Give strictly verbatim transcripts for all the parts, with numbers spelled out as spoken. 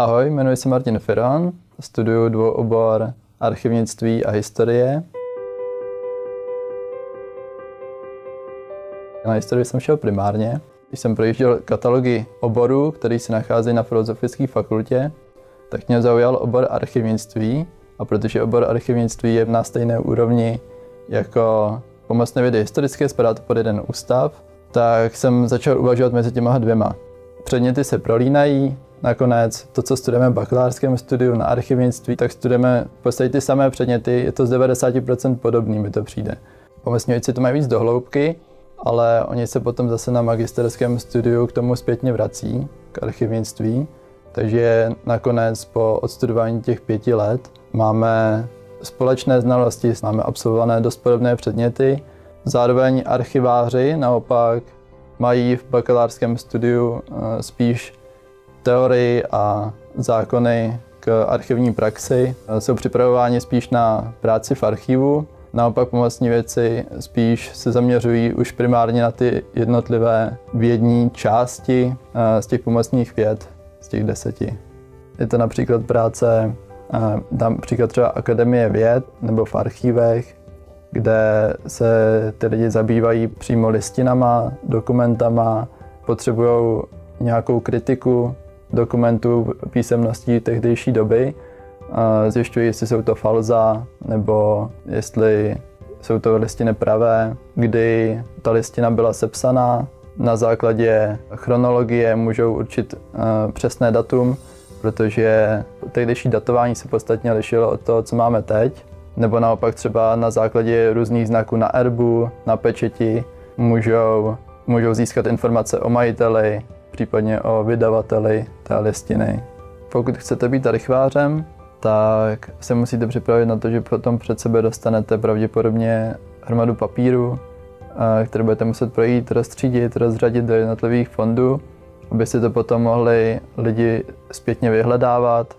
Ahoj, jmenuji se Martin Ferron, studuju dvouobor archivnictví a historie. Na historii jsem šel primárně. Když jsem projížděl katalogy oborů, které se nacházejí na Filozofické fakultě, tak mě zaujal obor archivnictví. A protože obor archivnictví je na stejné úrovni jako pomocné vědy historické, spadá to pod jeden ústav, tak jsem začal uvažovat mezi těma dvěma. Předměty se prolínají, nakonec to, co studujeme v bakalářském studiu na archivnictví, tak studujeme v podstatě ty samé předměty, je to z devadesáti procent podobný, mi to přijde. Pomocníci to mají víc do hloubky, ale oni se potom zase na magisterském studiu k tomu zpětně vrací, k archivnictví, takže nakonec po odstudování těch pěti let máme společné znalosti, máme absolvované dost podobné předměty. Zároveň archiváři naopak mají v bakalářském studiu spíš teorii a zákony k archivní praxi. Jsou připravováni spíš na práci v archivu, naopak pomocní věci spíš se zaměřují už primárně na ty jednotlivé vědní části z těch pomocných věd, z těch deseti. Je to například práce, tam příklad třeba Akademie věd nebo v archívech, kde se ty lidi zabývají přímo listinama, dokumentama, potřebují nějakou kritiku dokumentů písemností tehdejší doby. Zjišťují, jestli jsou to falza, nebo jestli jsou to listiny pravé, kdy ta listina byla sepsaná. Na základě chronologie můžou určit přesné datum, protože tehdejší datování se podstatně lišilo od toho, co máme teď. Nebo naopak třeba na základě různých znaků na erbu, na pečeti můžou, můžou získat informace o majiteli, případně o vydavateli té listiny. Pokud chcete být archivářem, tak se musíte připravit na to, že potom před sebe dostanete pravděpodobně hromadu papíru, který budete muset projít, rozstřídit, rozřadit do jednotlivých fondů, aby si to potom mohli lidi zpětně vyhledávat,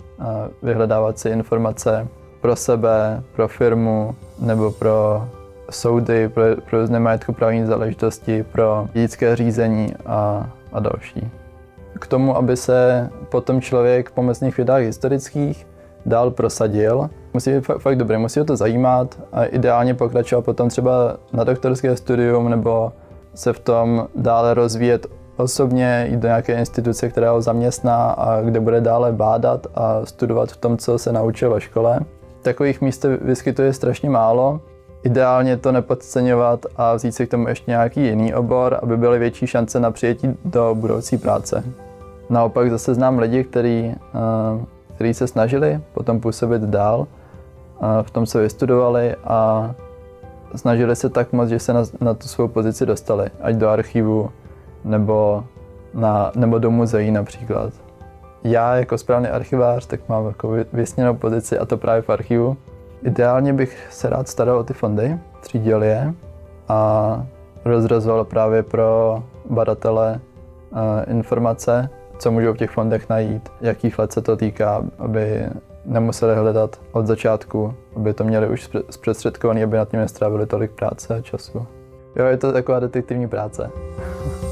vyhledávat si informace pro sebe, pro firmu nebo pro soudy, pro, pro různé majetkoprávní záležitosti, pro dědické řízení a, a další. K tomu, aby se potom člověk v pomocných vědách historických dál prosadil, musí být fakt, fakt dobrý, musí ho to zajímat a ideálně pokračovat potom třeba na doktorské studium nebo se v tom dále rozvíjet osobně, jít do nějaké instituce, která ho zaměstná a kde bude dále bádat a studovat v tom, co se naučil ve škole. Takových míst vyskytuje strašně málo. Ideálně to nepodceňovat a vzít si k tomu ještě nějaký jiný obor, aby byly větší šance na přijetí do budoucí práce. Naopak zase znám lidi, kteří kteří se snažili potom působit dál, v tom se vystudovali a snažili se tak moc, že se na, na tu svou pozici dostali, ať do archivu nebo, na, nebo do muzeí například. Já jako správný archivář tak mám jako vysněnou pozici, a to právě v archivu. Ideálně bych se rád staral o ty fondy, třídil je a rozrazoval právě pro badatele informace, co můžou v těch fondech najít, jakých let se to týká, aby nemuseli hledat od začátku, aby to měli už zprostředkované, aby nad tím nestrávili tolik práce a času. Jo, je to taková detektivní práce.